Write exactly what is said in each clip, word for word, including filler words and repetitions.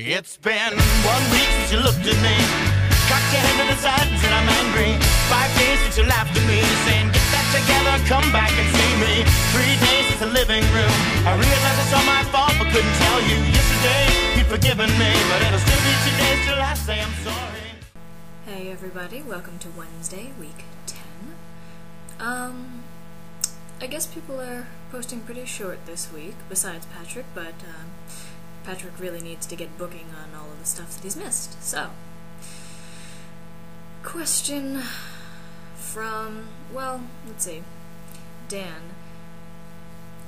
It's been one week since you looked at me. Cocked your head to the sides and I'm angry. Five days since you laughed at me, saying get that together, come back and see me. Three days since the living room I realized it's all my fault but couldn't tell you. Yesterday you'd forgiven me, but it'll still be two days till I say I'm sorry. Hey everybody, welcome to Wednesday, week ten. Um... I guess people are posting pretty short this week, besides Patrick, but um, Patrick really needs to get booking on all of the stuff that he's missed. So, question from, well, let's see, Dan.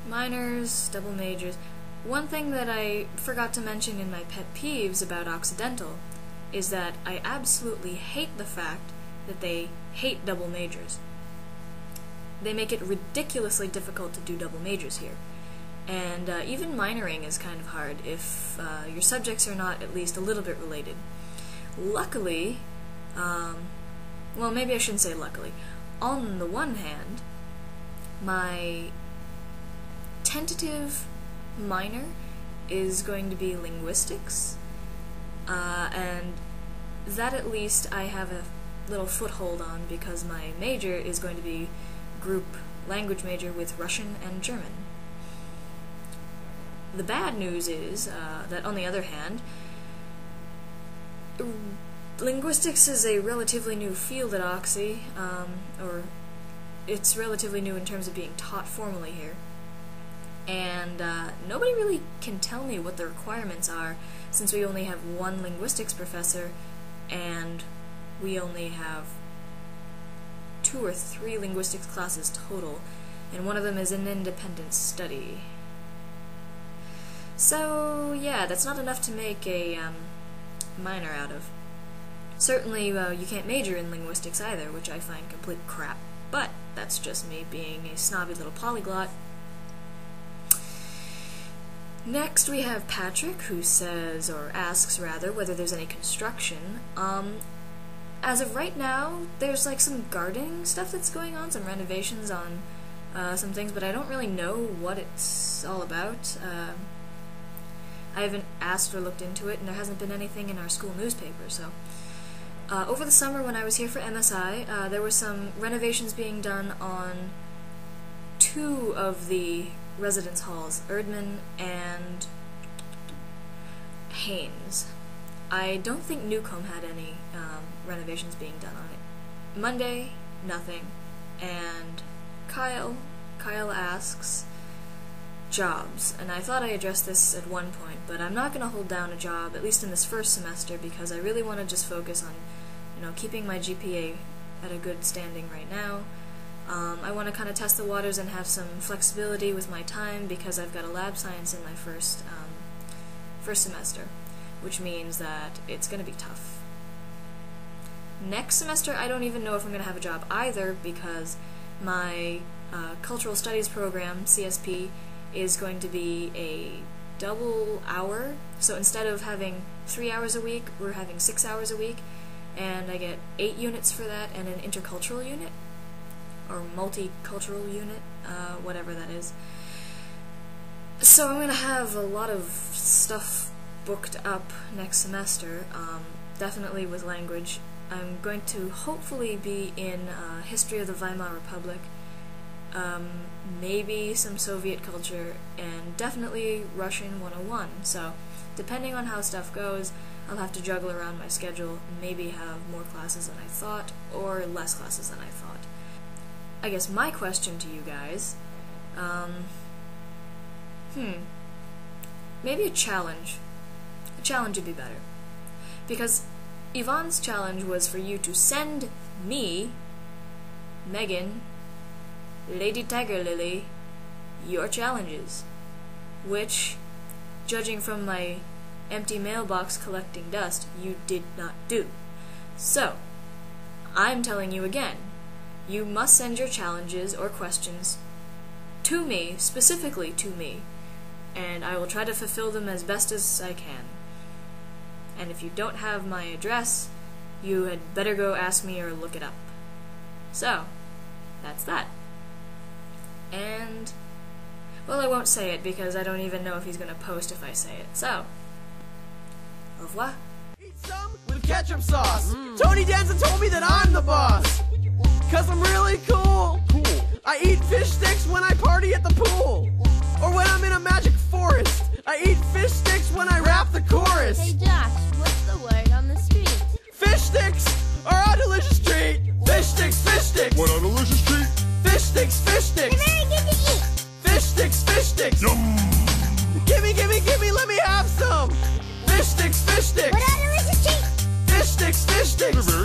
Minors, double majors. One thing that I forgot to mention in my pet peeves about Occidental is that I absolutely hate the fact that they hate double majors. They make it ridiculously difficult to do double majors here. And uh, even minoring is kind of hard if uh, your subjects are not at least a little bit related. Luckily, um, well, maybe I shouldn't say luckily. On the one hand, my tentative minor is going to be linguistics, uh, and that at least I have a little foothold on because my major is going to be group language major with Russian and German. The bad news is uh, that, on the other hand, linguistics is a relatively new field at Oxy, um, or it's relatively new in terms of being taught formally here, and uh, nobody really can tell me what the requirements are since we only have one linguistics professor and we only have two or three linguistics classes total, and one of them is an independent study. So yeah, that's not enough to make a um, minor out of. Certainly uh, you can't major in linguistics either, which I find complete crap, but that's just me being a snobby little polyglot. Next we have Patrick, who says, or asks rather, whether there's any construction. Um, As of right now, there's like some gardening stuff that's going on, some renovations on uh, some things, but I don't really know what it's all about. Uh, I haven't asked or looked into it, and there hasn't been anything in our school newspaper, so. Uh, over the summer when I was here for M S I, uh, there were some renovations being done on two of the residence halls, Erdman and Haynes. I don't think Newcomb had any um, renovations being done on it. Monday, nothing. And Kyle, Kyle asks, jobs. And I thought I addressed this at one point, but I'm not going to hold down a job, at least in this first semester, because I really want to just focus on, you know, keeping my G P A at a good standing right now. Um, I want to kind of test the waters and have some flexibility with my time because I've got a lab science in my first, um, first semester, which means that it's going to be tough. Next semester, I don't even know if I'm going to have a job either, because my uh, cultural studies program, C S P, is going to be a double hour. So instead of having three hours a week, we're having six hours a week, and I get eight units for that and an intercultural unit, or multicultural unit, uh, whatever that is. So I'm going to have a lot of stuff booked up next semester, um, definitely with language. I'm going to hopefully be in uh, history of the Weimar Republic, um, maybe some Soviet culture, and definitely Russian one oh one. So depending on how stuff goes, I'll have to juggle around my schedule, maybe have more classes than I thought, or less classes than I thought. I guess my question to you guys, um, hmm, maybe a challenge. Challenge would be better, because Yvonne's challenge was for you to send me, Megan Lady Tiger Lily, your challenges, which, judging from my empty mailbox collecting dust, you did not do. So I'm telling you again, you must send your challenges or questions to me, specifically to me, and I will try to fulfill them as best as I can. And if you don't have my address, you had better go ask me or look it up. So, that's that. And, well, I won't say it because I don't even know if he's going to post if I say it. So, revoir. Eat some with ketchup sauce. Mm. Tony Danza told me that I'm the boss. Cause I'm really cool. cool. I eat fish sticks when I party at the pool. Or when I'm in a magic forest. I eat fish sticks when I rap the chorus. Hey Josh, what's the word on the street? Fish sticks are a delicious treat. Fish sticks, fish sticks. What a delicious treat. Fish sticks, fish sticks. They're very good to eat. Fish sticks, fish sticks. Yum. Gimme, gimme, gimme, let me have some. Fish sticks, fish sticks. What a delicious treat. Fish sticks, fish sticks.